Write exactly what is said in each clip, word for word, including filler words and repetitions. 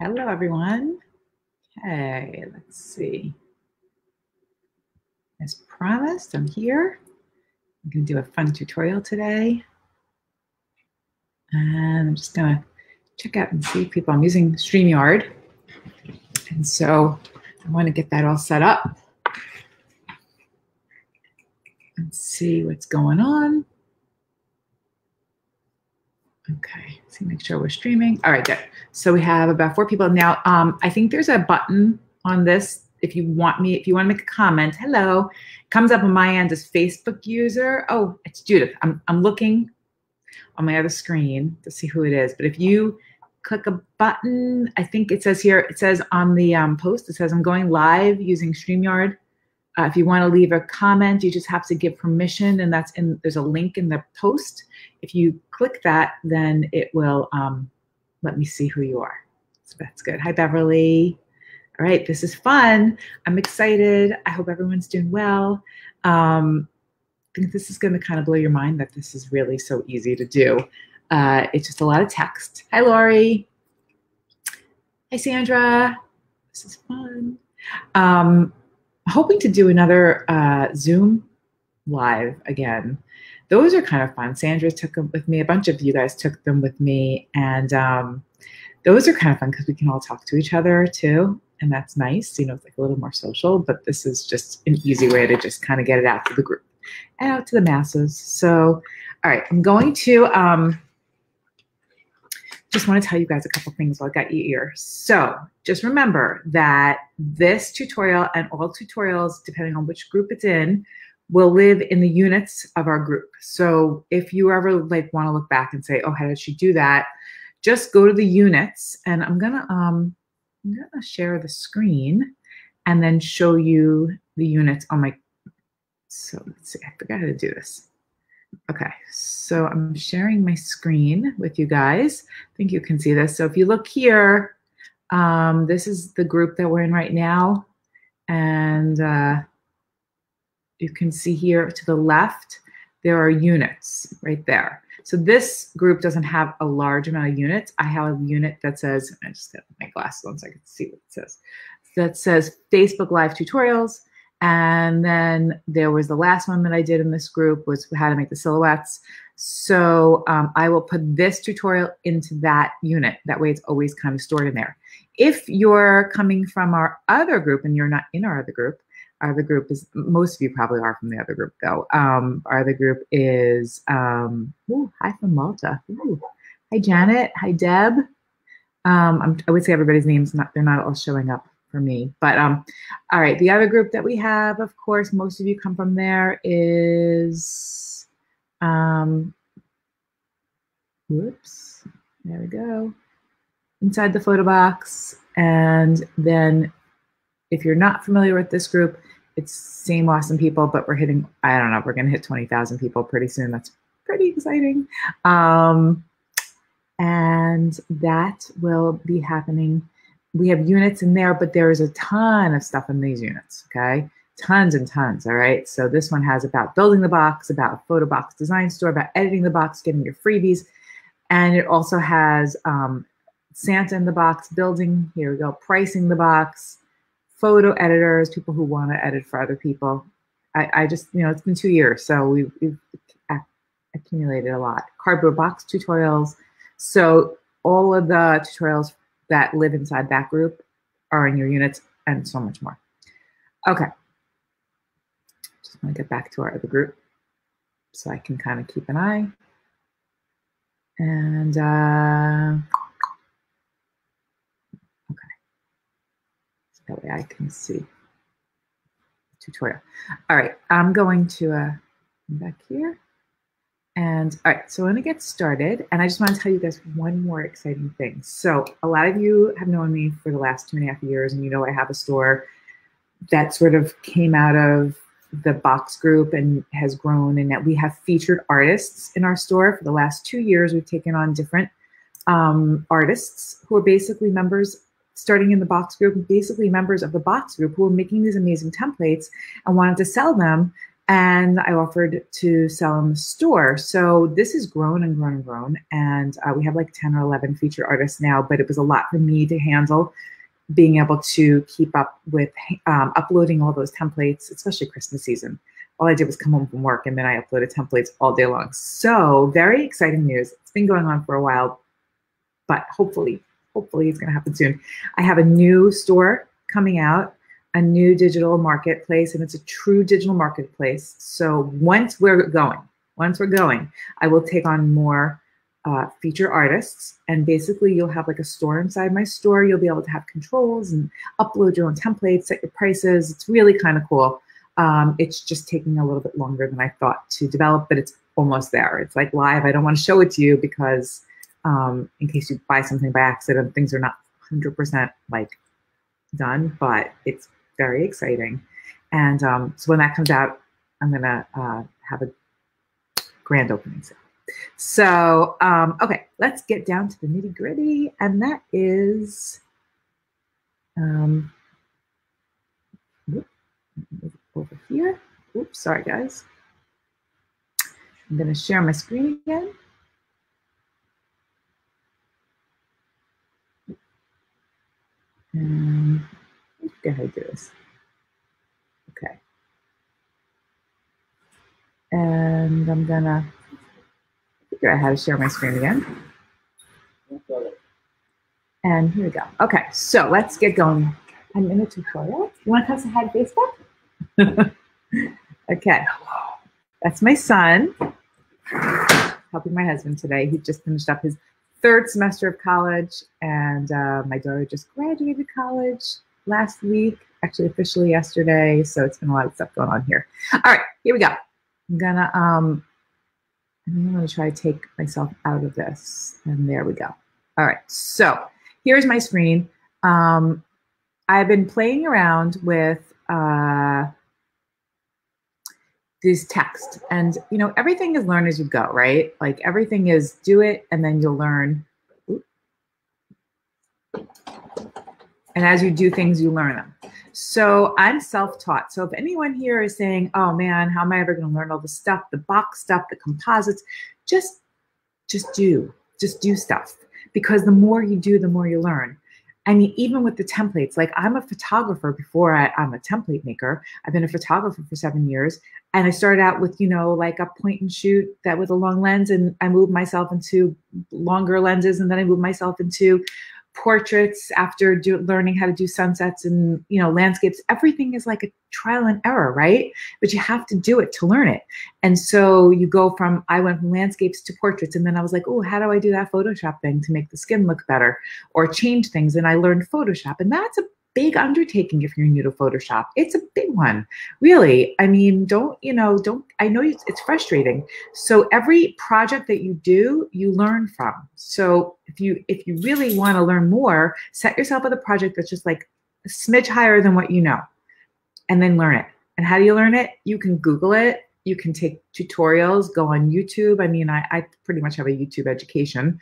Hello, everyone. Okay, let's see. As promised, I'm here. I'm going to do a fun tutorial today. And I'm just going to check out and see people. I'm using StreamYard. And so I want to get that all set up and see what's going on. Okay, so make sure we're streaming. All right, good. So we have about four people now. Um, I think there's a button on this. If you want me, if you want to make a comment, hello, comes up on my end as Facebook user. Oh, it's Judith. I'm I'm looking on my other screen to see who it is. But if you click a button, I think it says here. It says on the um, post. It says I'm going live using StreamYard. Uh, if you want to leave a comment, you just have to give permission, and that's in. There's a link in the post. If you click that, then it will um, let me see who you are. So that's good. Hi, Beverly. All right, this is fun. I'm excited. I hope everyone's doing well. Um, I think this is going to kind of blow your mind that this is really so easy to do. Uh, it's just a lot of text. Hi, Lori. Hi, Sandra. This is fun. Um, hoping to do another uh, Zoom live again. Those are kind of fun. Sandra took them with me. A bunch of you guys took them with me. And um, those are kind of fun because we can all talk to each other too. And that's nice. You know, it's like a little more social, but this is just an easy way to just kind of get it out to the group and out to the masses. So, all right, I'm going to um, just want to tell you guys a couple things while I got you here. So just remember that this tutorial and all tutorials, depending on which group it's in, will live in the units of our group. So if you ever like want to look back and say, oh, how did she do that? Just go to the units, and I'm gonna um, I'm gonna share the screen and then show you the units on my. So let's see, I forgot how to do this. Okay, so I'm sharing my screen with you guys. I think you can see this. So if you look here, um, this is the group that we're in right now, and. Uh, You can see here to the left, there are units right there. So this group doesn't have a large amount of units. I have a unit that says, I just got my glasses on so I can see what it says. That says Facebook Live Tutorials. And then there was the last one that I did in this group was how to make the silhouettes. So um, I will put this tutorial into that unit. That way it's always kind of stored in there. If you're coming from our other group and you're not in our other group, Our other group is, most of you probably are from the other group though. Um, our other group is, um, ooh, hi from Malta. Ooh. Hi, Janet. Hi, Deb. Um, I'm, I would say everybody's names, not, they're not all showing up for me. But um, all right, the other group that we have, of course, most of you come from there is, um, whoops, there we go. Inside the Photo Box. And then if you're not familiar with this group, it's same awesome people, but we're hitting, I don't know, we're going to hit twenty thousand people pretty soon. That's pretty exciting. Um, and that will be happening. We have units in there, but there is a ton of stuff in these units, okay? Tons and tons, all right? So this one has about building the box, about Photo Box Design Store, about editing the box, getting your freebies. And it also has um, Santa in the box, building, here we go, pricing the box, photo editors, people who want to edit for other people. I, I just, you know, it's been two years, so we've, we've accumulated a lot. Cardboard box tutorials. So all of the tutorials that live inside that group are in your units and so much more. Okay. Just want to get back to our other group so I can kind of keep an eye. And, uh, that way I can see tutorial. All right, I'm going to uh, come back here. And all right, so I'm gonna get started. And I just wanna tell you guys one more exciting thing. So a lot of you have known me for the last two and a half years, and you know I have a store that sort of came out of the box group and has grown, and that we have featured artists in our store. For the last two years, we've taken on different um, artists who are basically members starting in the box group, basically members of the box group who were making these amazing templates and wanted to sell them and I offered to sell them in the store. So this has grown and grown and grown, and uh, we have like ten or eleven feature artists now, but it was a lot for me to handle, being able to keep up with um, uploading all those templates, especially Christmas season. All I did was come home from work, and then I uploaded templates all day long. So very exciting news. It's been going on for a while, but hopefully, hopefully it's gonna happen soon. I have a new store coming out, a new digital marketplace, and it's a true digital marketplace. So once we're going, once we're going, I will take on more uh, feature artists, and basically you'll have like a store inside my store. You'll be able to have controls and upload your own templates, set your prices. It's really kind of cool. Um, it's just taking a little bit longer than I thought to develop, but it's almost there. It's like live. I don't want to show it to you because um, in case you buy something by accident, things are not one hundred percent like done, but it's very exciting. And um, so when that comes out, I'm going to uh, have a grand opening sale. So, um, okay, let's get down to the nitty gritty. And that is, um, over here. Oops, sorry guys. I'm going to share my screen again. And let's go ahead and do this. Okay. And I'm going to figure out how to share my screen again. And here we go. Okay, so let's get going. I'm in a tutorial. You want to tell us how to Facebook? Okay, that's my son, helping my husband today. He just finished up his third semester of college, and uh, my daughter just graduated college last week, actually officially yesterday, so it's been a lot of stuff going on here. All right, here we go. I'm gonna, um, I'm gonna try to take myself out of this, and there we go. All right, so here's my screen. Um, I've been playing around with, uh, this text, and you know, everything is learn as you go, right? Like everything is do it and then you'll learn. Ooh. And as you do things, you learn them. So I'm self-taught. So if anyone here is saying, oh man, how am I ever going to learn all this stuff, the box stuff, the composites, just, just do, just do stuff, because the more you do, the more you learn. I mean, even with the templates, like I'm a photographer before I, I'm a template maker. I've been a photographer for seven years. And I started out with, you know, like a point and shoot that with a long lens. And I moved myself into longer lenses. And then I moved myself into portraits after do, learning how to do sunsets and, you know, landscapes. Everything is like a trial and error, right? But you have to do it to learn it. And so you go from, I went from landscapes to portraits, and then I was like, oh, how do I do that Photoshop thing to make the skin look better or change things? And I learned Photoshop, and that's a big undertaking if you're new to Photoshop. It's a big one, really. I mean, don't, you know, don't, I know it's frustrating. So every project that you do, you learn from. So if you, if you really want to learn more, set yourself with a project that's just like a smidge higher than what you know, and then learn it. And how do you learn it? You can Google it. You can take tutorials, go on YouTube. I mean, I, I pretty much have a YouTube education.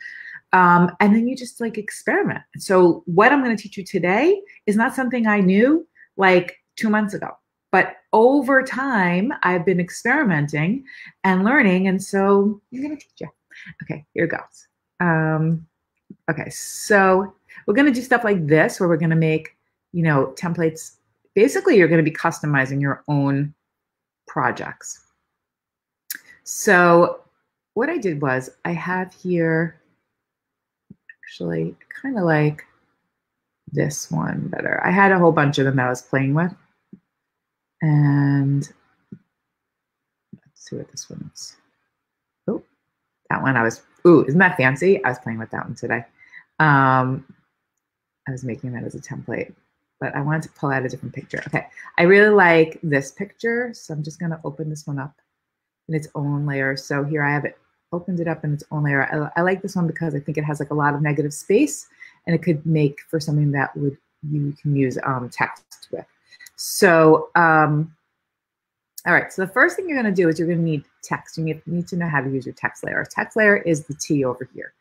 Um, and then you just like experiment. So what I'm going to teach you today is not something I knew like two months ago, but over time I've been experimenting and learning. And so I'm going to teach you. Okay, here goes. Um, okay. So we're going to do stuff like this where we're going to make, you know, templates. Basically you're going to be customizing your own projects. So what I did was I have here, actually kind of like this one better. I had a whole bunch of them that I was playing with. And let's see what this one is. Oh, that one I was, ooh, isn't that fancy? I was playing with that one today. Um, I was making that as a template, but I wanted to pull out a different picture. Okay, I really like this picture. So I'm just gonna open this one up in its own layer. So here I have it. Opened it up in its own layer. I, I like this one because I think it has like a lot of negative space, and it could make for something that would you can use um, text with. So, um, all right. So the first thing you're going to do is you're going to need text. You need, need to know how to use your text layer. Our text layer is the T over here.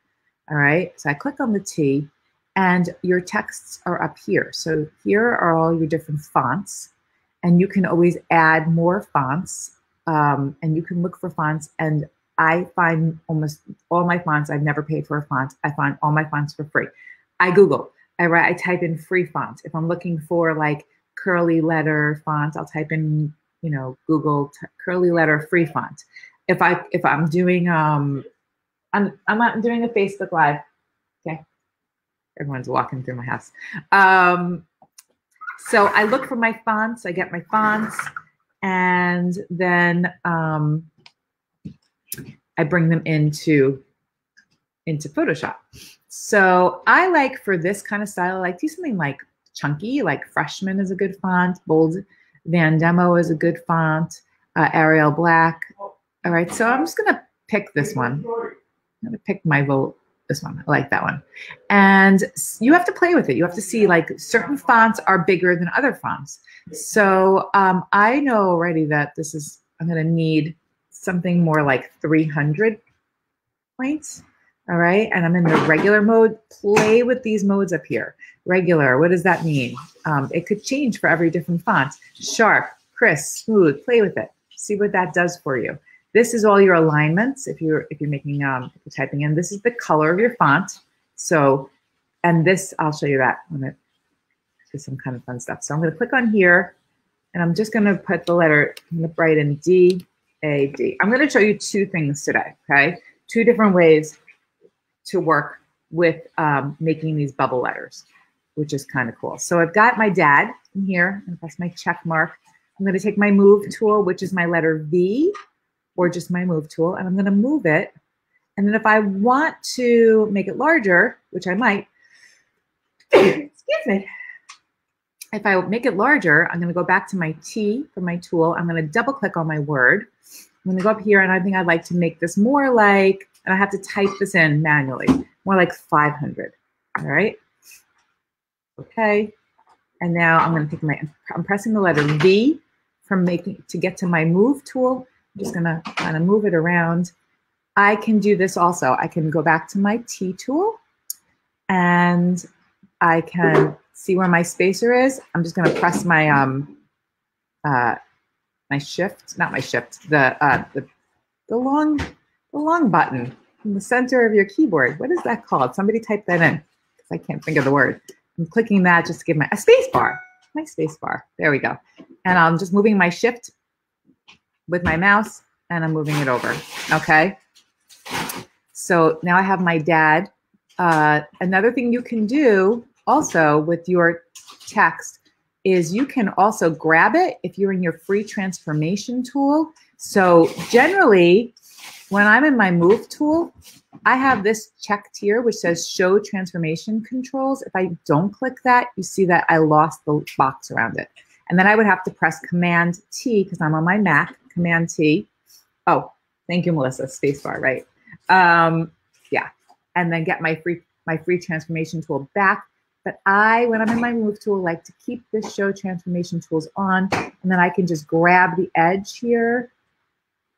All right. So I click on the T, and your texts are up here. So here are all your different fonts, and you can always add more fonts um, and you can look for fonts. And I find almost all my fonts. I've never paid for a font. I find all my fonts for free. I Google. I write. I type in free fonts. If I'm looking for like curly letter fonts, I'll type in, you know, Google curly letter free font. If I if I'm doing um, I'm I'm, I'm doing a Facebook Live. Okay, everyone's walking through my house. Um, so I look for my fonts. I get my fonts, and then um. I bring them into, into Photoshop. So I like, for this kind of style, I like to do something like chunky, like Freshman is a good font, Bold Van Demo is a good font, uh, Arial Black. All right, so I'm just gonna pick this one. I'm gonna pick my vote, this one, I like that one. And you have to play with it. You have to see, like, certain fonts are bigger than other fonts. So um, I know already that this is, I'm gonna need something more like three hundred points, all right? And I'm in the regular mode. Play with these modes up here. Regular, what does that mean? Um, it could change for every different font. Sharp, crisp, smooth, play with it. See what that does for you. This is all your alignments. If you're, if you're making, um, if you're typing in, this is the color of your font. So, and this, I'll show you that. I'm gonna do some kind of fun stuff. So I'm gonna click on here and I'm just gonna put the letter, I'm gonna write in D, A, D. I'm going to show you two things today, okay? Two different ways to work with um, making these bubble letters, which is kind of cool. So I've got my dad in here, and press my check mark. I'm going to take my move tool, which is my letter V, or just my move tool, and I'm going to move it. And then if I want to make it larger, which I might, excuse me. If I make it larger, I'm going to go back to my T for my tool. I'm going to double click on my word. I'm going to go up here, and I think I'd like to make this more like, and I have to type this in manually, more like five hundred. All right. Okay. And now I'm going to take my, I'm pressing the letter V from making, to get to my move tool. I'm just going to kind of move it around. I can do this also. I can go back to my T tool, and I can see where my spacer is. I'm just going to press my um, uh, my shift, not my shift, the uh, the the long the long button in the center of your keyboard. What is that called? Somebody type that in, because I can't think of the word. I'm clicking that just to give my a space bar, my space bar. There we go. And I'm just moving my shift with my mouse, and I'm moving it over. Okay. So now I have my dad. Uh, another thing you can do also with your text is you can also grab it if you're in your free transformation tool. So generally, when I'm in my move tool, I have this checked here, which says show transformation controls. If I don't click that, you see that I lost the box around it. And then I would have to press Command T, because I'm on my Mac, Command T. Oh, thank you, Melissa, spacebar, right? Um, yeah, and then get my free, my free transformation tool back. But I, when I'm in my move tool, like to keep this show transformation tools on, and then I can just grab the edge here,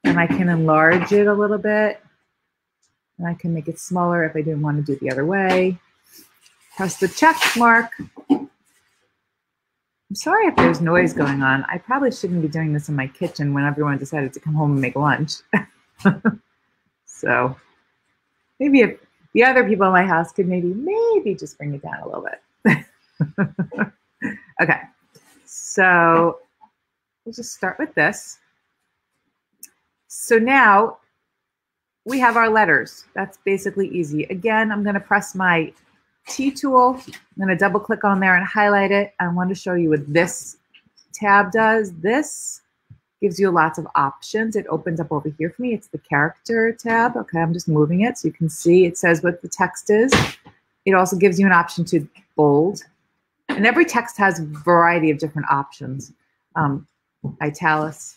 and I can enlarge it a little bit, and I can make it smaller if I didn't want to do it the other way. Press the check mark. I'm sorry if there's noise going on. I probably shouldn't be doing this in my kitchen when everyone decided to come home and make lunch. So maybe if the other people in my house could maybe, maybe just bring it down a little bit. Okay, so we'll just start with this. So now we have our letters. That's basically easy. Again, I'm gonna press my T tool. I'm gonna double click on there and highlight it. I want to show you what this tab does. This gives you lots of options. It opens up over here for me. It's the character tab. Okay, I'm just moving it so you can see. It says what the text is. It also gives you an option to bold. And every text has a variety of different options. Um, italics.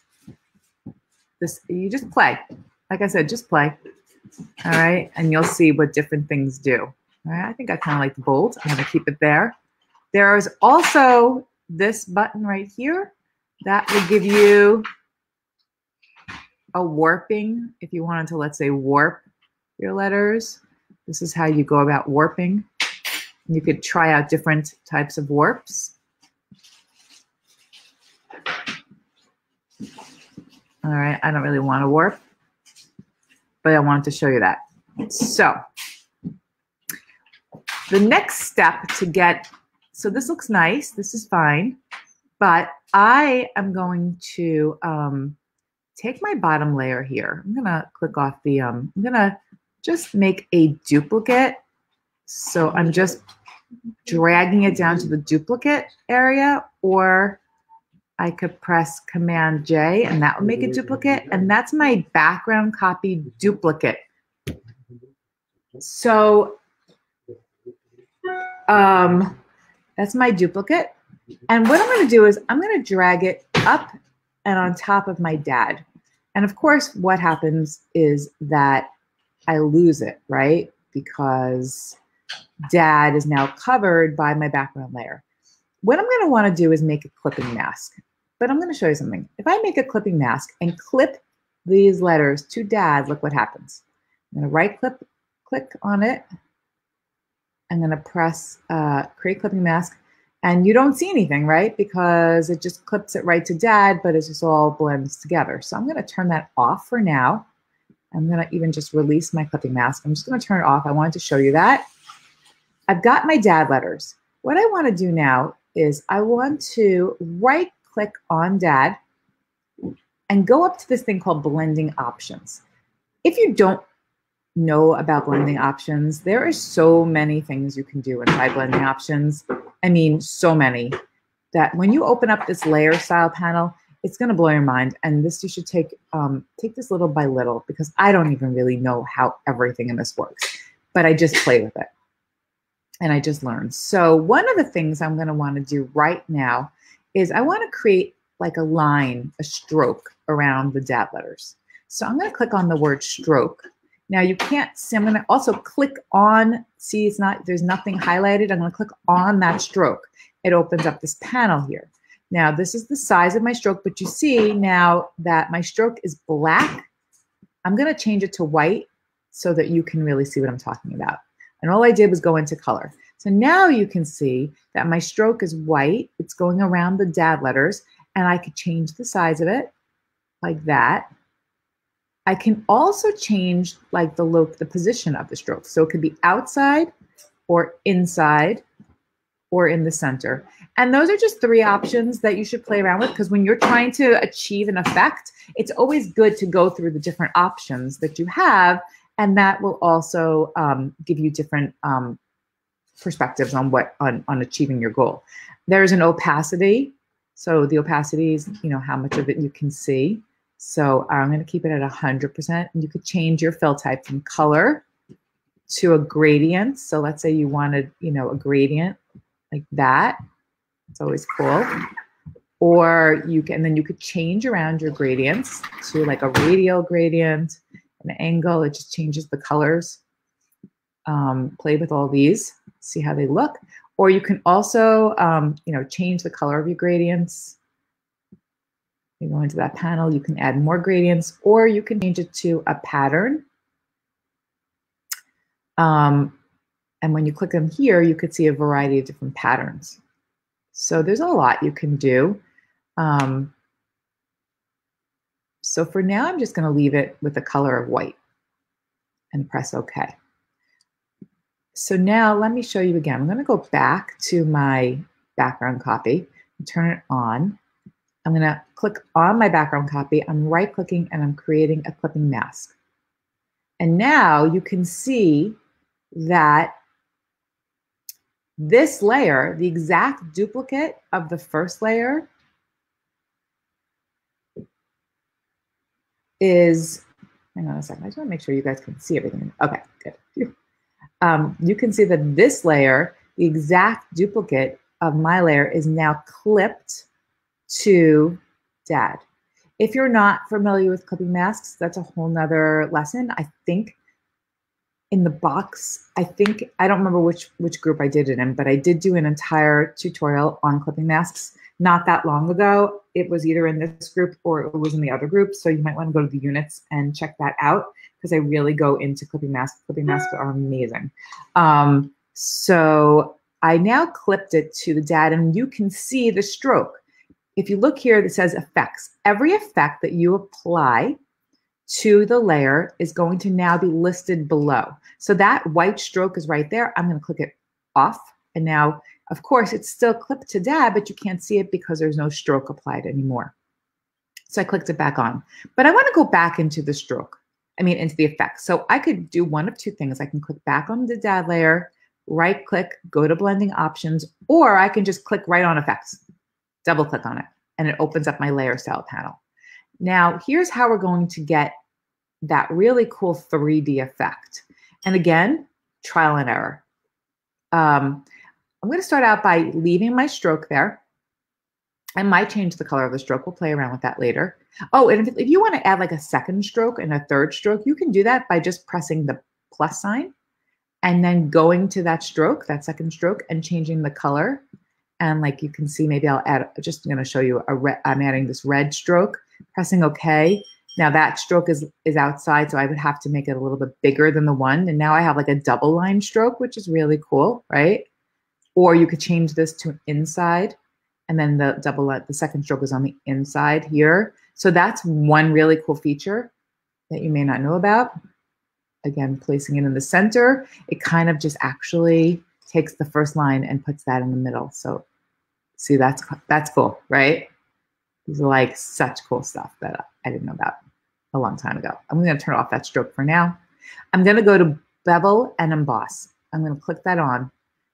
This, you just play. Like I said, just play. All right, and you'll see what different things do. All right, I think I kind of like the bold. I'm gonna keep it there. There is also this button right here. That would give you a warping if you wanted to, let's say, warp your letters. This is how you go about warping. You could try out different types of warps. All right, I don't really want to warp, but I wanted to show you that. So the next step to get, so this looks nice, this is fine, but I am going to um, take my bottom layer here. I'm gonna click off the, um, I'm gonna just make a duplicate. So I'm just dragging it down to the duplicate area, or I could press Command J and that would make a duplicate. And that's my background copy duplicate. So um, that's my duplicate. And what I'm going to do is I'm going to drag it up and on top of my dad. And of course, what happens is that I lose it, right? Because dad is now covered by my background layer. What I'm going to want to do is make a clipping mask. But I'm going to show you something. If I make a clipping mask and clip these letters to dad, look what happens. I'm going to right click, click on it. I'm going to press uh, create clipping mask. And you don't see anything, right? Because it just clips it right to dad, but it just all blends together. So I'm going to turn that off for now. I'm going to even just release my clipping mask. I'm just going to turn it off. I wanted to show you that. I've got my dad letters. What I want to do now is I want to right click on dad and go up to this thing called blending options. If you don't know about blending options, there are so many things you can do inside blending options. I mean, so many that when you open up this layer style panel, it's going to blow your mind. And this, you should take, um, take this little by little, because I don't even really know how everything in this works, but I just play with it. And I just learned. So one of the things I'm going to want to do right now is I want to create like a line, a stroke around the dad letters. So I'm going to click on the word stroke. Now you can't see, I'm going to also click on, see it's not, there's nothing highlighted. I'm going to click on that stroke. It opens up this panel here. Now this is the size of my stroke, but you see now that my stroke is black. I'm going to change it to white so that you can really see what I'm talking about. And all I did was go into color. So now you can see that my stroke is white. It's going around the dad letters. And I could change the size of it like that. I can also change like the, lo the position of the stroke. So it could be outside or inside or in the center. And those are just three options that you should play around with, because when you're trying to achieve an effect, it's always good to go through the different options that you have. And that will also um, give you different um, perspectives on what on, on achieving your goal. There's an opacity. So the opacity is, you know, how much of it you can see. So I'm going to keep it at one hundred percent. And you could change your fill type from color to a gradient. So let's say you wanted, you know, a gradient like that. It's always cool. Or you can, and then you could change around your gradients to like a radial gradient, an angle. It just changes the colors. Um, play with all these, see how they look. Or you can also, um, you know, change the color of your gradients. You go into that panel, you can add more gradients, or you can change it to a pattern. Um, and when you click on here, you could see a variety of different patterns. So there's a lot you can do. Um, So for now, I'm just going to leave it with the color of white and press OK. So now let me show you again. I'm going to go back to my background copy and turn it on. I'm going to click on my background copy. I'm right clicking and I'm creating a clipping mask. And now you can see that this layer, the exact duplicate of the first layer, is, hang on a second, I just want to make sure you guys can see everything. Okay, good. Um, you can see that this layer, the exact duplicate of my layer, is now clipped to dad. If you're not familiar with clipping masks, that's a whole nother lesson. I think in the box, I think, I don't remember which, which group I did it in, but I did do an entire tutorial on clipping masks not that long ago. It was either in this group or it was in the other group. So you might want to go to the units and check that out, because I really go into clipping masks. Clipping masks are amazing. Um, so I now clipped it to the dad, and you can see the stroke. if you look here, that says effects. Every effect that you apply to the layer is going to now be listed below. So that white stroke is right there. I'm going to click it off. And now, of course, it's still clipped to dab, but you can't see it because there's no stroke applied anymore. So I clicked it back on. But I want to go back into the stroke. I mean, into the effect. So I could do one of two things. I can click back on the dab layer, right click, go to blending options, or I can just click right on effects, double click on it, and it opens up my layer style panel. Now, here's how we're going to get that really cool three D effect. And again, trial and error. Um, I'm going to start out by leaving my stroke there. I might change the color of the stroke. We'll play around with that later. Oh, and if, if you want to add like a second stroke and a third stroke, you can do that by just pressing the plus sign and then going to that stroke, that second stroke, and changing the color. And like you can see, maybe I'll add, just going to show you, a red, I'm adding this red stroke, pressing OK. Now that stroke is, is outside, so I would have to make it a little bit bigger than the one. And now I have like a double line stroke, which is really cool, right? Or you could change this to inside, and then the double line, the second stroke is on the inside here. So that's one really cool feature that you may not know about. Again, placing it in the center, it kind of just actually takes the first line and puts that in the middle. So see, that's, that's cool, right? These are like such cool stuff that I didn't know about a long time ago. I'm going to turn off that stroke for now. I'm going to go to bevel and emboss. I'm going to click that on.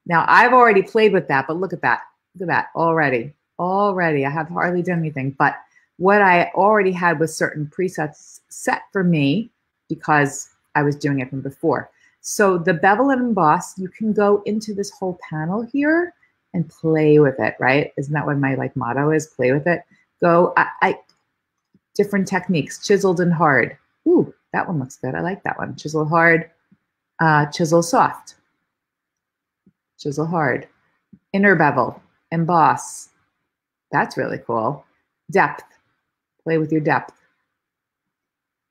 Now, I've already played with that, but look at that. Look at that already. Already. I have hardly done anything. But what I already had was certain presets set for me because I was doing it from before. So the bevel and emboss, you can go into this whole panel here and play with it, right? Isn't that what my like motto is? Play with it. Go, I, I different techniques, chiseled and hard. Ooh, that one looks good. I like that one. Chisel hard, uh, chisel soft, chisel hard, inner bevel, emboss. That's really cool. Depth, play with your depth.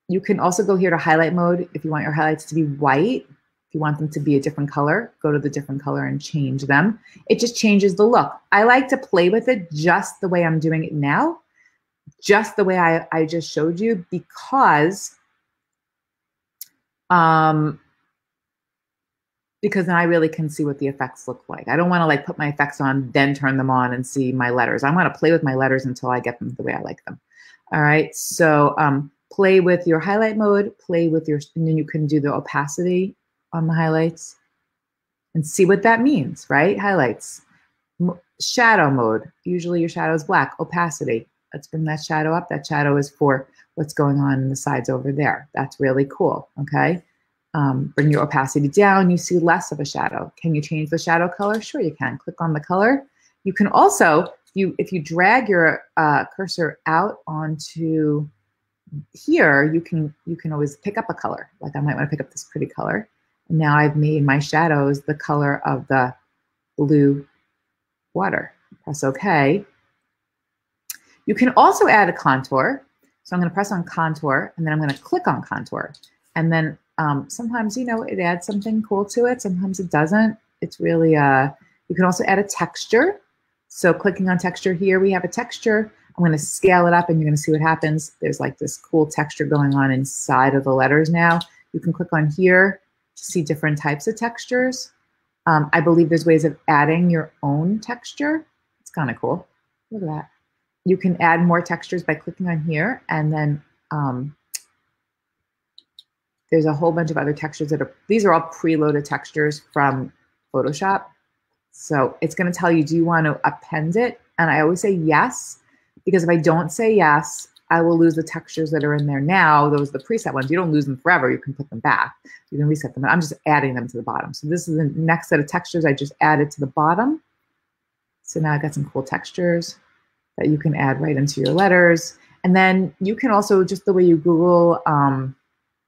You can also go here to highlight mode if you want your highlights to be white. If you want them to be a different color, go to the different color and change them. It just changes the look. I like to play with it just the way I'm doing it now, just the way I, I just showed you, because, um, because then I really can see what the effects look like. I don't want to like put my effects on, then turn them on and see my letters. I want to play with my letters until I get them the way I like them. All right, so um, play with your highlight mode, play with your, and then you can do the opacity on the highlights and see what that means, right? Highlights, M shadow mode. Usually your shadow is black. Opacity. Let's bring that shadow up. That shadow is for what's going on in the sides over there. That's really cool. Okay. Um, bring your opacity down. You see less of a shadow. Can you change the shadow color? Sure you can. Click on the color. You can also, you if you drag your uh, cursor out onto here, you can you can always pick up a color. Like I might want to pick up this pretty color. Now I've made my shadows the color of the blue water. Press OK. You can also add a contour. So I'm going to press on contour, and then I'm going to click on contour. And then um, sometimes, you know, it adds something cool to it. Sometimes it doesn't. It's really, uh, you can also add a texture. So clicking on texture here, we have a texture. I'm going to scale it up, and you're going to see what happens. There's like this cool texture going on inside of the letters now. You can click on here to see different types of textures. Um, I believe there's ways of adding your own texture. It's kind of cool. Look at that. You can add more textures by clicking on here, and then um, there's a whole bunch of other textures that are, these are all preloaded textures from Photoshop. So it's gonna tell you, do you wanna append it? And I always say yes, because if I don't say yes, I will lose the textures that are in there now. Those are the preset ones. You don't lose them forever. You can put them back. You can reset them. I'm just adding them to the bottom. So this is the next set of textures I just added to the bottom. So now I've got some cool textures that you can add right into your letters. And then you can also, just the way you Google um,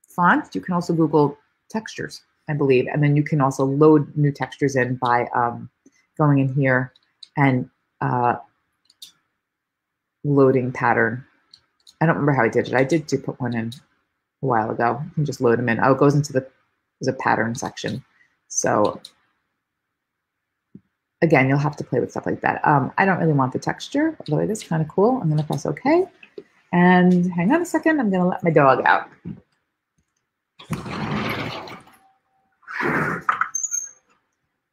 fonts, you can also Google textures, I believe. And then you can also load new textures in by um, going in here and uh, loading pattern. I don't remember how I did it. I did do put one in a while ago. You can just load them in. Oh, it goes into the, there's a pattern section. So again, you'll have to play with stuff like that. Um, I don't really want the texture, although it is kind of cool. I'm going to press OK. And hang on a second. I'm going to let my dog out.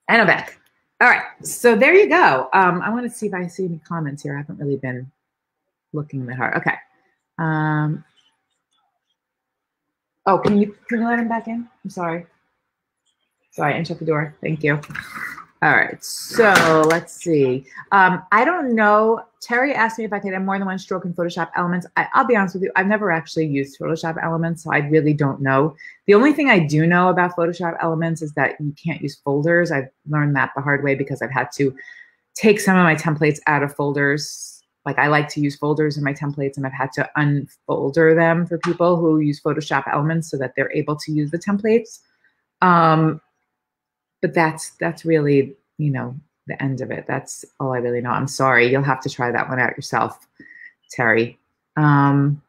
And I'm back. All right. So there you go. Um, I want to see if I see any comments here. I haven't really been looking that hard. Okay. Um, oh, can you, can you let him back in? I'm sorry. Sorry, I didn't shut the door. Thank you. All right, so let's see. Um, I don't know. Terry asked me if I could have more than one stroke in Photoshop Elements. I, I'll be honest with you. I've never actually used Photoshop Elements, so I really don't know. The only thing I do know about Photoshop Elements is that you can't use folders. I've learned that the hard way because I've had to take some of my templates out of folders. Like, I like to use folders in my templates, and I've had to unfolder them for people who use Photoshop Elements so that they're able to use the templates. Um, But that's that's really, you know, the end of it. That's all I really know. I'm sorry. You'll have to try that one out yourself, Terry. Um,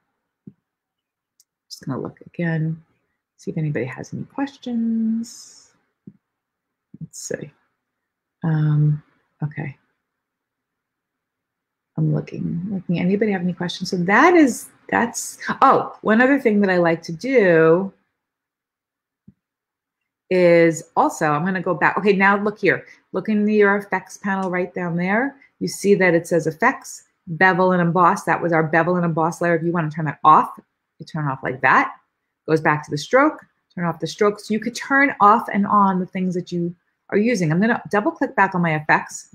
just going to look again, see if anybody has any questions. Let's see. Um, okay. I'm looking. looking. Anybody have any questions? So that is, that's, oh, one other thing that I like to do is also, I'm going to go back. Okay, now look here. Look in your effects panel right down there. You see that it says effects, bevel and emboss. That was our bevel and emboss layer. If you want to turn that off, you turn off like that. Goes back to the stroke, turn off the stroke. So you could turn off and on the things that you are using. I'm going to double click back on my effects.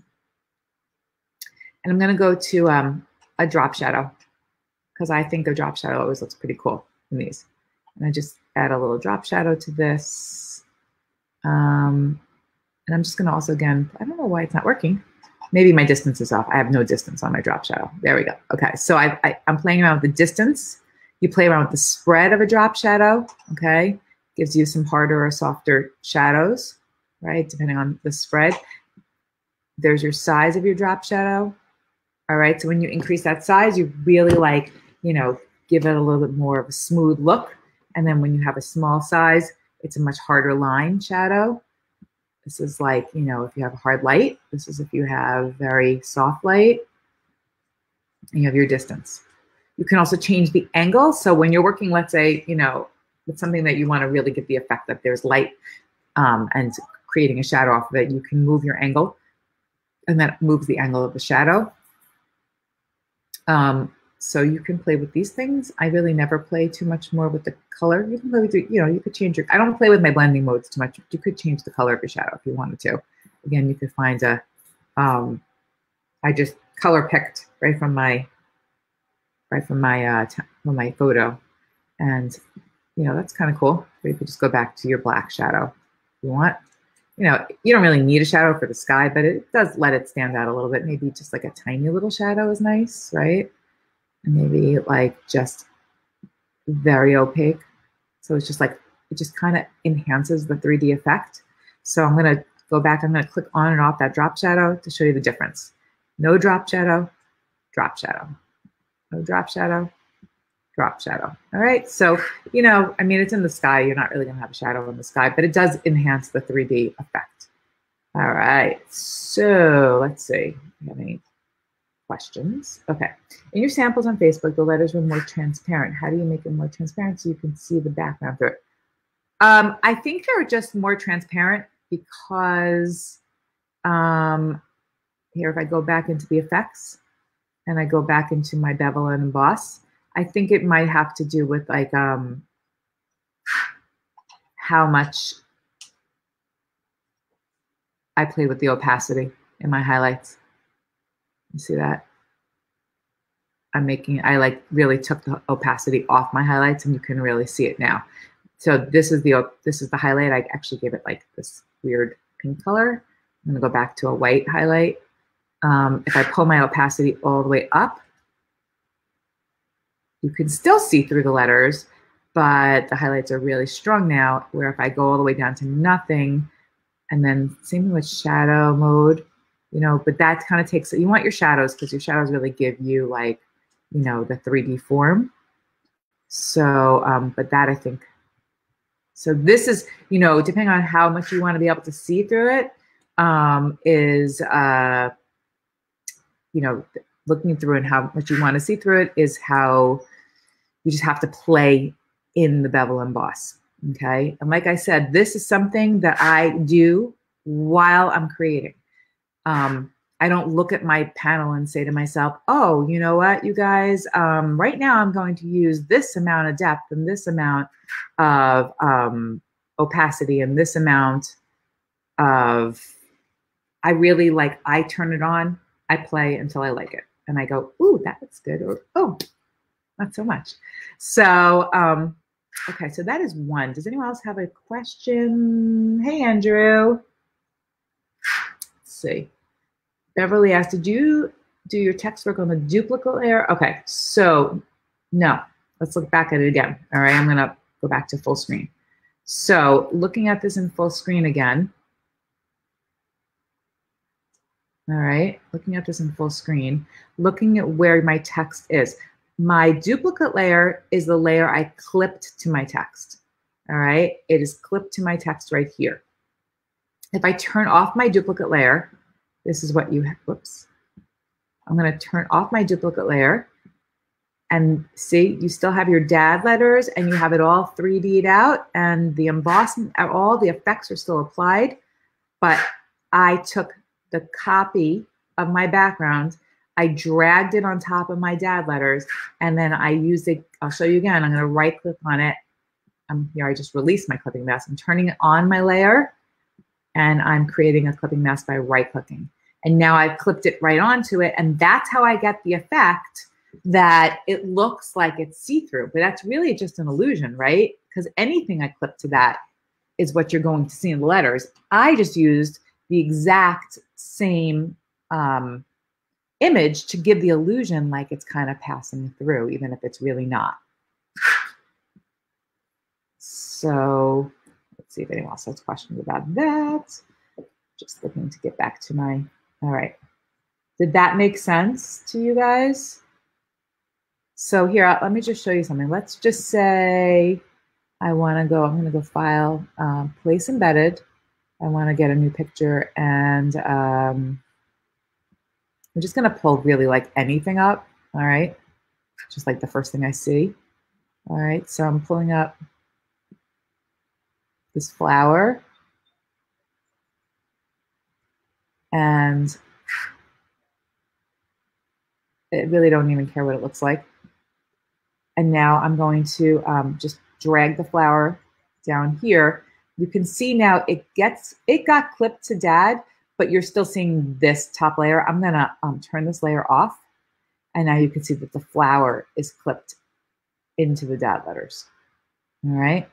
And I'm going to go to um, a drop shadow, because I think a drop shadow always looks pretty cool in these. And I just add a little drop shadow to this. Um, and I'm just going to also, again, I don't know why it's not working. Maybe my distance is off. I have no distance on my drop shadow. There we go. Okay. So I, I, I'm playing around with the distance. You play around with the spread of a drop shadow. Okay. Gives you some harder or softer shadows, right? Depending on the spread. There's your size of your drop shadow. All right. So when you increase that size, you really like, you know, give it a little bit more of a smooth look. And then when you have a small size, it's a much harder line shadow. This is like, you know, if you have a hard light. This is if you have very soft light. And you have your distance. You can also change the angle. So when you're working, let's say, you know, with something that you want to really get the effect that there's light um, and creating a shadow off of it, you can move your angle. And that moves the angle of the shadow. Um, So you can play with these things. I really never play too much more with the color. You can play with, the, you know, you could change your, I don't play with my blending modes too much. You could change the color of your shadow if you wanted to. Again, you could find a, um, I just color picked right from my, right from my, uh, from my photo. And, you know, that's kind of cool. But you could just go back to your black shadow if you want. You know, you don't really need a shadow for the sky, but it does let it stand out a little bit. Maybe just like a tiny little shadow is nice, right? Maybe like just very opaque. So it's just like, it just kind of enhances the three D effect. So I'm going to go back. I'm going to click on and off that drop shadow to show you the difference. No drop shadow, drop shadow, no drop shadow, drop shadow. All right. So, you know, I mean, it's in the sky. You're not really going to have a shadow in the sky, but it does enhance the three D effect. All right. So let's see. Do you have any questions? Okay. In your samples on Facebook, the letters were more transparent. How do you make them more transparent so you can see the background through it? Um, I think they're just more transparent because um, here, if I go back into the effects and I go back into my bevel and emboss, I think it might have to do with like um, how much I play with the opacity in my highlights. You see that? I'm making, I like really took the opacity off my highlights, and you can really see it now. So this is the, this is the highlight. I actually gave it like this weird pink color. I'm going to go back to a white highlight. Um, if I pull my opacity all the way up, you can still see through the letters, but the highlights are really strong now, where if I go all the way down to nothing, and then same thing with shadow mode, you know, but that kind of takes, you want your shadows because your shadows really give you like, you know, the three D form. So, um, but that I think, so this is, you know, depending on how much you want to be able to see through it, um, is, uh, you know, looking through and how much you want to see through it is how you just have to play in the bevel and emboss. Okay. And like I said, this is something that I do while I'm creating. Um, I don't look at my panel and say to myself, oh, you know what, you guys, um, right now I'm going to use this amount of depth and this amount of um, opacity and this amount of, I really like, I turn it on, I play until I like it. And I go, ooh, that looks good. Or, oh, not so much. So, um, okay, so that is one. Does anyone else have a question? Hey, Andrew. Let's see. Beverly asked, did you do your text work on the duplicate layer? Okay, so no. Let's look back at it again. All right, I'm going to go back to full screen. So looking at this in full screen again. All right, looking at this in full screen, looking at where my text is. My duplicate layer is the layer I clipped to my text. All right, it is clipped to my text right here. If I turn off my duplicate layer, this is what you have. Whoops. I'm going to turn off my duplicate layer. And see, you still have your dad letters and you have it all three D'd out and the embossing, all the effects are still applied. But I took the copy of my background, I dragged it on top of my dad letters, and then I used it. I'll show you again. I'm going to right click on it. I'm here. I just released my clipping mask. I'm turning it on my layer. And I'm creating a clipping mask by right-clicking. And now I've clipped it right onto it, and that's how I get the effect that it looks like it's see-through. But that's really just an illusion, right? Because anything I clip to that is what you're going to see in the letters. I just used the exact same um, image to give the illusion like it's kind of passing through, even if it's really not. So... see if anyone else has questions about that. Just looking to get back to my, all right. Did that make sense to you guys? So here, let me just show you something. Let's just say I wanna go, I'm gonna go file, um, place embedded. I wanna get a new picture and um, I'm just gonna pull really like anything up, all right? Just like the first thing I see. All right, so I'm pulling up this flower, and I really don't even care what it looks like. And now I'm going to um, just drag the flower down here. You can see now it gets, it got clipped to dad, but you're still seeing this top layer. I'm gonna um, turn this layer off, and now you can see that the flower is clipped into the dad letters, all right?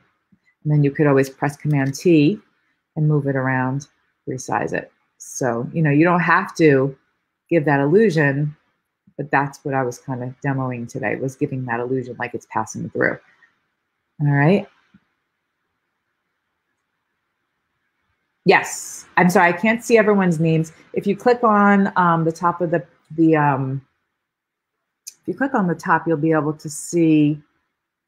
And then you could always press Command T and move it around, resize it. So, you know, you don't have to give that illusion, but that's what I was kind of demoing today, was giving that illusion like it's passing through. All right. Yes. I'm sorry, I can't see everyone's names. If you click on um, the top of the, the um, if you click on the top, you'll be able to see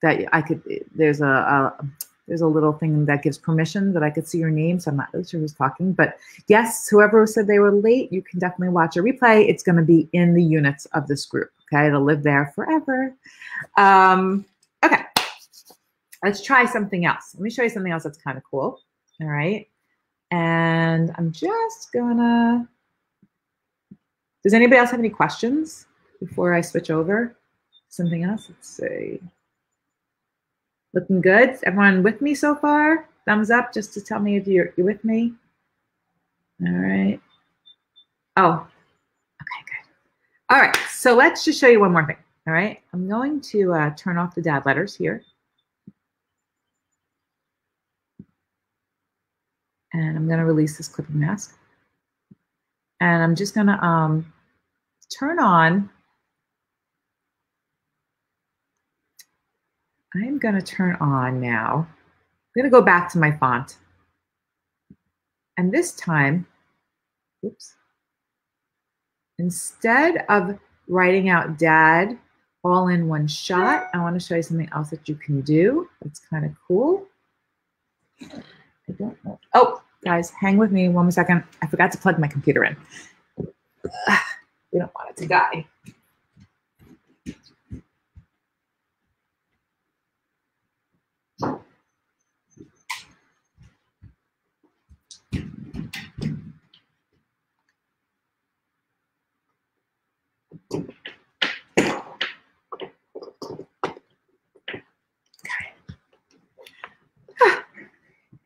that I could, there's a, a There's a little thing that gives permission that I could see your name, so I'm not really sure who's talking. But yes, whoever said they were late, you can definitely watch a replay. It's going to be in the units of this group. Okay, it'll live there forever. Um, okay, let's try something else. Let me show you something else that's kind of cool. All right, and I'm just gonna. Does anybody else have any questions before I switch over? Something else? Let's see. Looking good. Everyone with me so far? Thumbs up just to tell me if you're, you're with me. All right. Oh, okay, good. All right, so let's just show you one more thing. All right, I'm going to uh, turn off the dad letters here. And I'm gonna release this clipping mask. And I'm just gonna um, turn on I'm going to turn on now. I'm going to go back to my font. And this time, oops, instead of writing out dad all in one shot, I want to show you something else that you can do. That's kind of cool. I don't know. Oh, Guys, hang with me one more second. I forgot to plug my computer in. Ugh, we don't want it to die.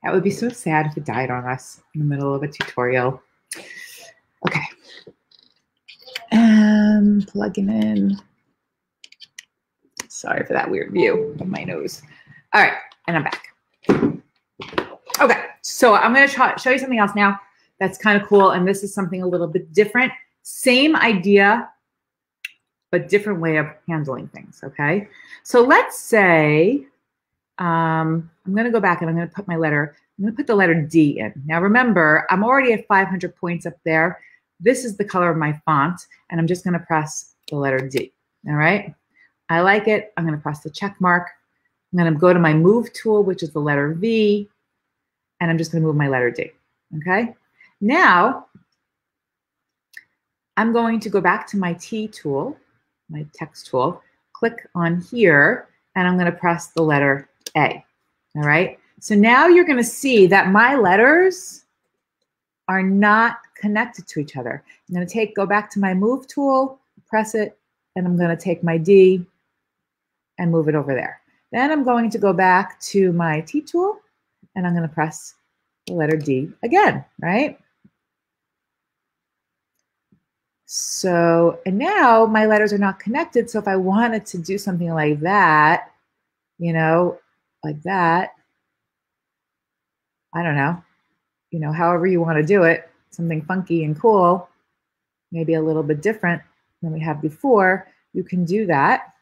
That would be so sad if it died on us in the middle of a tutorial. Okay. Um, plugging in. Sorry for that weird view of my nose. All right, and I'm back. Okay, so I'm gonna show you something else now that's kind of cool, and this is something a little bit different. Same idea, but different way of handling things, okay? So let's say, Um, I'm gonna go back and I'm gonna put my letter, I'm gonna put the letter D in. Now remember, I'm already at five hundred points up there. This is the color of my font, and I'm just gonna press the letter D, all right? I like it, I'm gonna press the check mark. I'm gonna go to my move tool, which is the letter V, and I'm just gonna move my letter D, okay? Now, I'm going to go back to my T tool, my text tool, click on here, and I'm gonna press the letter A, all right? So now you're gonna see that my letters are not connected to each other. I'm gonna take, go back to my move tool, press it, and I'm gonna take my D and move it over there. Then I'm going to go back to my T tool and I'm gonna press the letter D again, right? So, and now my letters are not connected, so if I wanted to do something like that, you know, like that, I don't know, you know, however you want to do it, something funky and cool, maybe a little bit different than we have before, you can do that.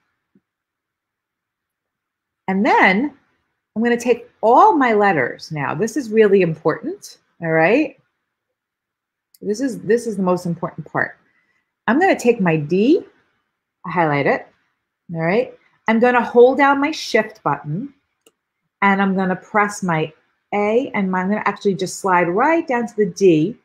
And then I'm going to take all my letters now. This is really important, all right? This is, this is the most important part. I'm going to take my D, I highlight it, all right? I'm going to hold down my shift button and I'm going to press my A, and I'm going to actually just slide right down to the D.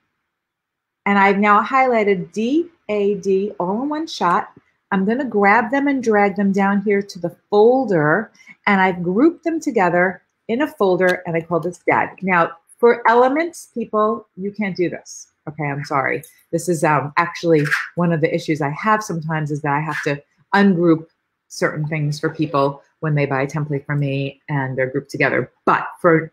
And I've now highlighted D, A, D all in one shot. I'm going to grab them and drag them down here to the folder, and I've grouped them together in a folder, and I call this D A D. Now, for elements, people, you can't do this. Okay, I'm sorry. This is um, actually one of the issues I have sometimes, is that I have to ungroup certain things for people when they buy a template from me and they're grouped together. But for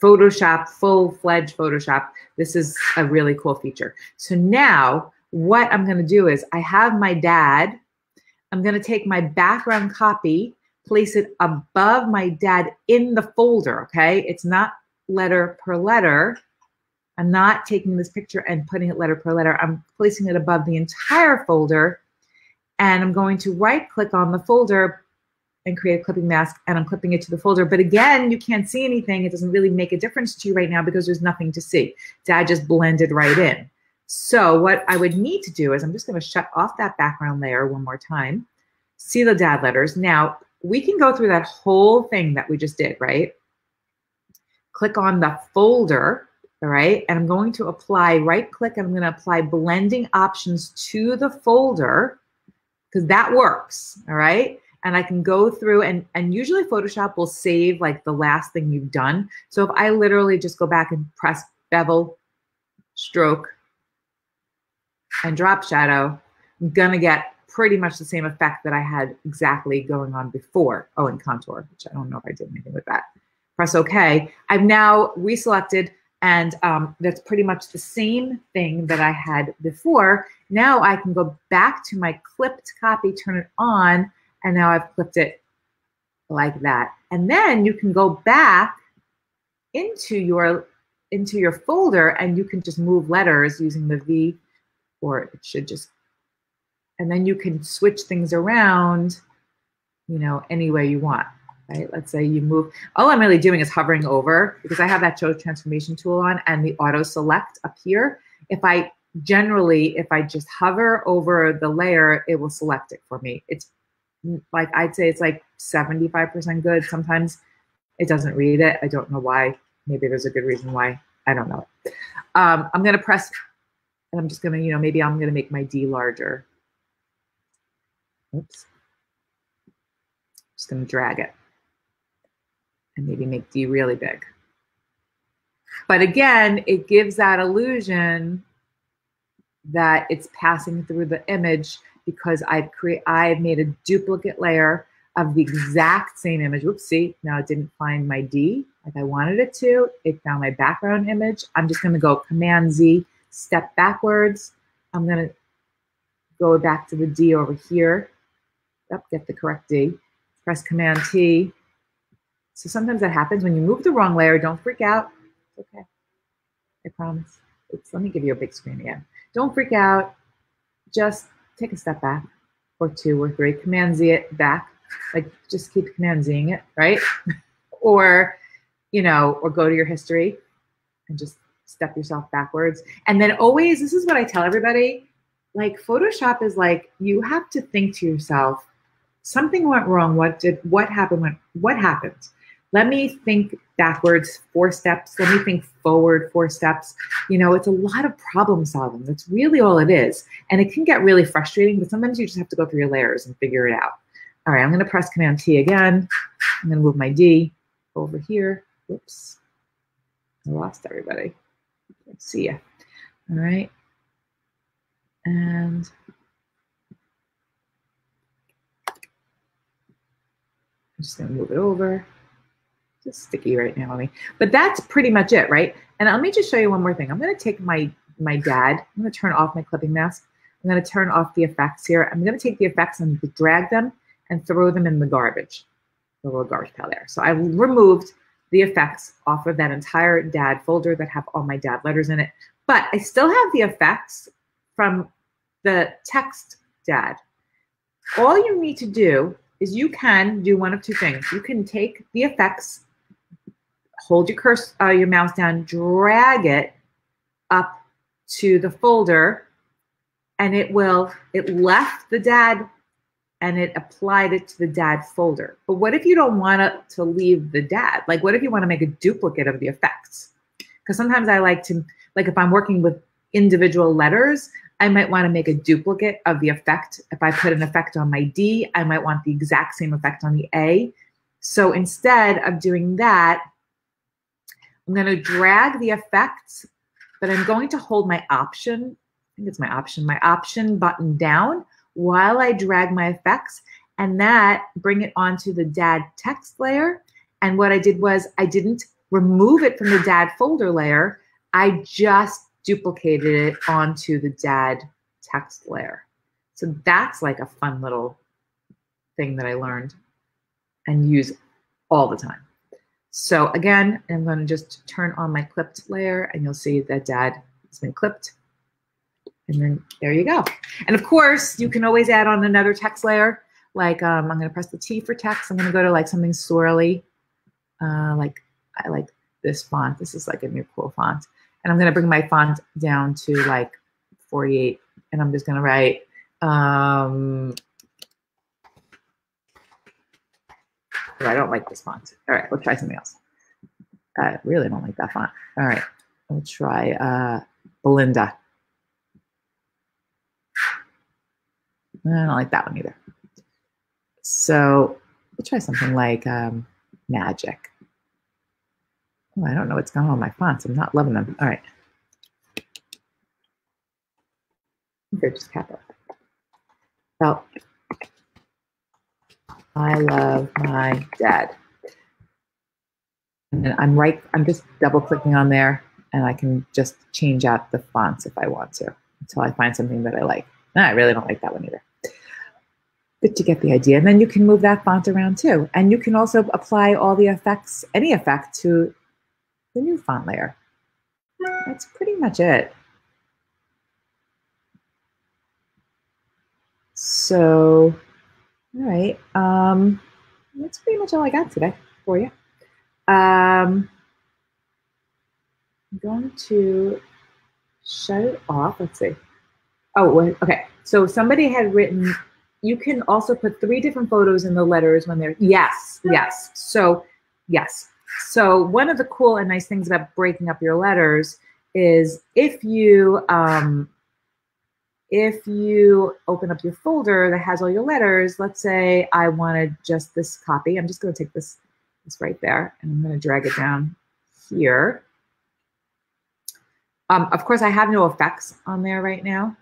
Photoshop, full-fledged Photoshop, this is a really cool feature. So now what I'm gonna do is, I have my D A D. I'm gonna take my background copy, place it above my D A D in the folder, okay? It's not letter per letter. I'm not taking this picture and putting it letter per letter. I'm placing it above the entire folder, and I'm going to right click on the folder and create a clipping mask, and I'm clipping it to the folder. But again, you can't see anything. It doesn't really make a difference to you right now because there's nothing to see. D A D just blended right in. So what I would need to do is, I'm just gonna shut off that background layer one more time, see the D A D letters. Now, we can go through that whole thing that we just did, right? Click on the folder. All right, and I'm going to apply right click, and I'm going to apply blending options to the folder, because that works. All right, and I can go through, and, and usually Photoshop will save like the last thing you've done. So if I literally just go back and press bevel, stroke, and drop shadow, I'm going to get pretty much the same effect that I had exactly going on before. Oh, and contour, which I don't know if I did anything with that. Press OK. I've now reselected. And um, that's pretty much the same thing that I had before. Now I can go back to my clipped copy, turn it on, and now I've clipped it like that. And then you can go back into your, into your folder, and you can just move letters using the V, or it should just, and then you can switch things around, you know, any way you want. Right? Let's say you move. All I'm really doing is hovering over, because I have that show transformation tool on and the auto select up here. If I generally, if I just hover over the layer, it will select it for me. It's like, I'd say it's like seventy-five percent good. Sometimes it doesn't read it. I don't know why. Maybe there's a good reason why I don't know. Um, I'm going to press, and I'm just going to, you know, maybe I'm going to make my D larger. Oops. Just going to drag it and maybe make D really big. But again, it gives that illusion that it's passing through the image because I've create I've made a duplicate layer of the exact same image. Whoops, see, now it didn't find my D like I wanted it to. It found my background image. I'm just gonna go Command Z, step backwards. I'm gonna go back to the D over here. Yep, get the correct D. Press Command T. So sometimes that happens when you move the wrong layer. Don't freak out. Okay, I promise. Oops, let me give you a big screen again. Don't freak out. Just take a step back, or two, or three. Command Z it back. Like, just keep Command Zing it, right? Or, you know, or go to your history and just step yourself backwards. And then always, this is what I tell everybody, like Photoshop is like, you have to think to yourself, something went wrong. What did, what happened? When, what happened? Let me think backwards four steps. Let me think forward four steps. You know, it's a lot of problem solving. That's really all it is. And it can get really frustrating, but sometimes you just have to go through your layers and figure it out. All right, I'm going to press Command T again. I'm going to move my D over here. Oops. I lost everybody. Let's see ya. All right. And I'm just going to move it over. Sticky right now, I mean, but that's pretty much it, right? And let me just show you one more thing. I'm going to take my my dad. I'm going to turn off my clipping mask. I'm going to turn off the effects here. I'm going to take the effects and drag them and throw them in the garbage, the little garbage pile there. So I removed the effects off of that entire dad folder that have all my dad letters in it. But I still have the effects from the text dad. All you need to do is you can do one of two things. You can take the effects, hold your cursor, uh, your mouse down, drag it up to the folder, and it will, it left the dad and it applied it to the dad folder. But what if you don't want it to leave the dad? Like, what if you want to make a duplicate of the effects? Because sometimes I like to, like if I'm working with individual letters, I might want to make a duplicate of the effect. If I put an effect on my D, I might want the exact same effect on the A. So instead of doing that, I'm going to drag the effects, but I'm going to hold my option, I think it's my option, my option button down while I drag my effects, and that bring it onto the dad text layer. And what I did was I didn't remove it from the dad folder layer. I just duplicated it onto the dad text layer. So that's like a fun little thing that I learned and use all the time. So again, I'm going to just turn on my clipped layer, and you'll see that dad has been clipped. And then there you go. And of course, you can always add on another text layer. Like um, I'm going to press the T for text. I'm going to go to like something swirly. Uh, like I like this font. This is like a new cool font. And I'm going to bring my font down to like forty-eight. And I'm just going to write um, I don't like this font. All right, we'll try something else. I really don't like that font. All right, we'll try uh, Belinda. I don't like that one either. So we'll try something like um, Magic. Oh, I don't know what's going on with my fonts. I'm not loving them. All right. I think they're just capital. Well, I love my dad. And I'm right, I'm just double clicking on there, and I can just change out the fonts if I want to until I find something that I like. No, I really don't like that one either. But to get the idea. And then you can move that font around too. And you can also apply all the effects, any effect, to the new font layer. That's pretty much it. So. All right, um, that's pretty much all I got today for you. Um, I'm going to shut it off. Let's see. Oh, wait, okay. So somebody had written, you can also put three different photos in the letters when they're, yes, yes. So yes, So one of the cool and nice things about breaking up your letters is if you um, if you open up your folder that has all your letters, let's say I wanted just this copy. I'm just going to take this, it's right there, and I'm going to drag it down here. Um, of course, I have no effects on there right now.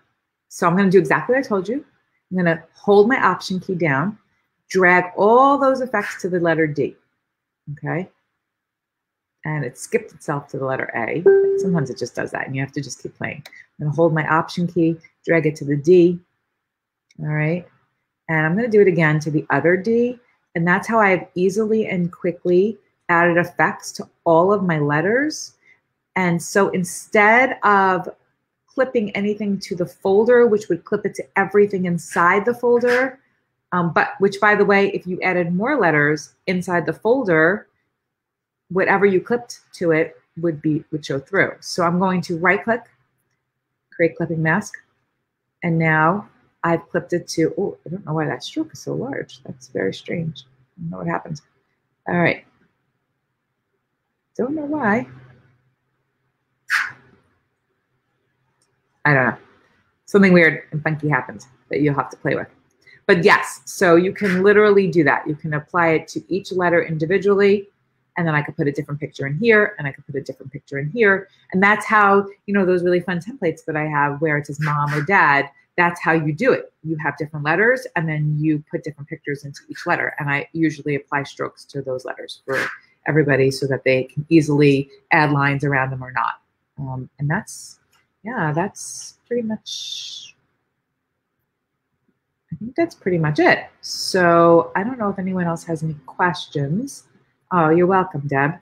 So I'm going to do exactly what I told you. I'm going to hold my Option key down, drag all those effects to the letter D, okay? And it skipped itself to the letter A. Sometimes it just does that, and you have to just keep playing. I'm going to hold my Option key, drag it to the D, all right? And I'm going to do it again to the other D, and that's how I have easily and quickly added effects to all of my letters. And so instead of clipping anything to the folder, which would clip it to everything inside the folder, um, but which, by the way, if you added more letters inside the folder, whatever you clipped to it would be would show through. So I'm going to right-click, create clipping mask, and now I've clipped it to, oh, I don't know why that stroke is so large. That's very strange. I don't know what happens. All right. Don't know why. I don't know. Something weird and funky happened that you'll have to play with. But yes, so you can literally do that. You can apply it to each letter individually, and then I could put a different picture in here, and I could put a different picture in here. And that's how, you know, those really fun templates that I have where it says mom or dad, that's how you do it. You have different letters, and then you put different pictures into each letter. And I usually apply strokes to those letters for everybody so that they can easily add lines around them or not. Um, and that's... Yeah, that's pretty much, I think that's pretty much it. So I don't know if anyone else has any questions. Oh, you're welcome, Deb.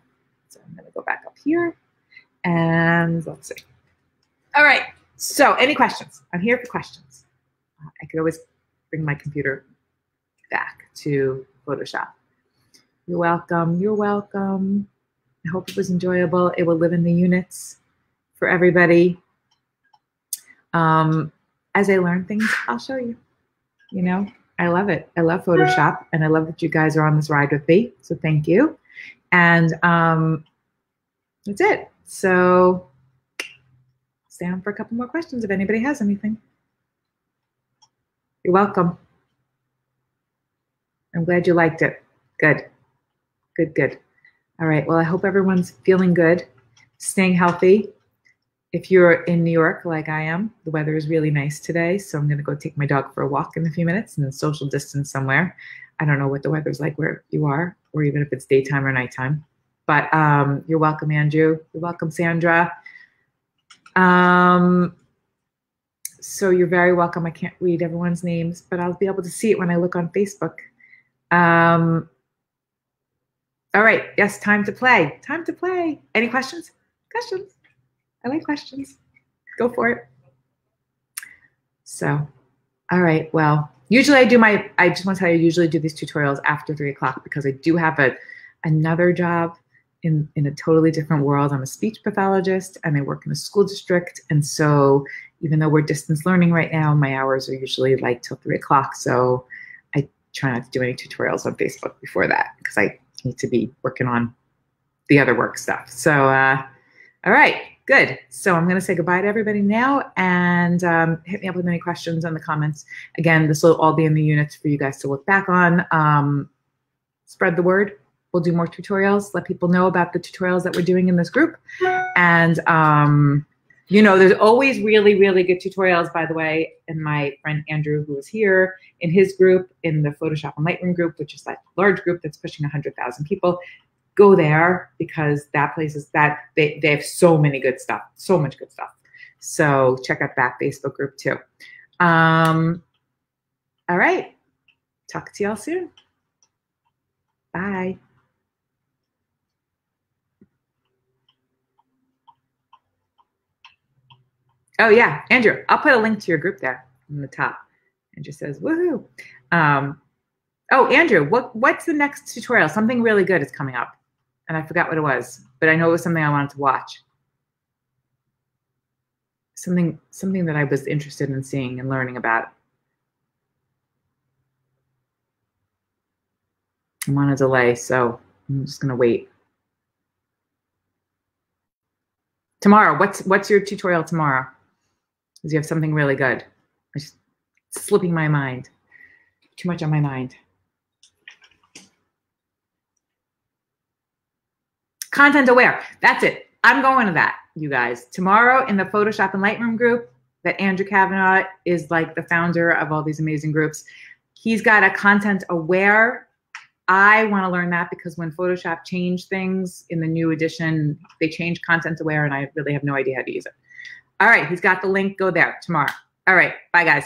So I'm going to go back up here and let's see. All right. So any questions? I'm here for questions. I could always bring my computer back to Photoshop. You're welcome. You're welcome. I hope it was enjoyable. It will live in the units for everybody. Um, as I learn things, I'll show you, you know, I love it. I love Photoshop, and I love that you guys are on this ride with me. So thank you. And, um, that's it. So stay on for a couple more questions if anybody has anything. You're welcome. I'm glad you liked it. Good, good, good. All right. Well, I hope everyone's feeling good, staying healthy. If you're in New York like I am, the weather is really nice today, so I'm going to go take my dog for a walk in a few minutes and then social distance somewhere. I don't know what the weather's like where you are, or even if it's daytime or nighttime. But um, you're welcome, Andrew. You're welcome, Sandra. Um, so you're very welcome. I can't read everyone's names, but I'll be able to see it when I look on Facebook. Um, all right. Yes, time to play. Time to play. Any questions? Questions? I like questions. Go for it. So, all right. Well, usually I do my, I just want to tell you, I usually do these tutorials after three o'clock because I do have a, another job in, in a totally different world. I'm a speech pathologist and I work in a school district. And so even though we're distance learning right now, my hours are usually like till three o'clock. So I try not to do any tutorials on Facebook before that because I need to be working on the other work stuff. So, uh, all right. Good. So I'm going to say goodbye to everybody now, and um, hit me up with any questions in the comments. Again, this will all be in the units for you guys to look back on. Um, spread the word. We'll do more tutorials. Let people know about the tutorials that we're doing in this group. And, um, you know, there's always really, really good tutorials, by the way, in my friend Andrew, who is here, in his group, in the Photoshop and Lightroom group, which is like a large group that's pushing one hundred thousand people. Go there because that place is that they, they have so many good stuff, so much good stuff. So check out that Facebook group too. Um, all right. Talk to y'all soon. Bye. Oh yeah, Andrew, I'll put a link to your group there in the top. Andrew says, woohoo. Um, oh, Andrew, what, what's the next tutorial? Something really good is coming up. And I forgot what it was, but I know it was something I wanted to watch. Something, something that I was interested in seeing and learning about. I'm on a delay, so I'm just going to wait. Tomorrow, what's what's your tutorial tomorrow? Because you have something really good. It's just slipping my mind. Too much on my mind. Content aware. That's it. I'm going to that, you guys. Tomorrow in the Photoshop and Lightroom group that Andrew Cavanaugh is like the founder of all these amazing groups. He's got a content aware. I want to learn that because when Photoshop changed things in the new edition, they changed content aware and I really have no idea how to use it. All right. He's got the link. Go there tomorrow. All right. Bye, guys.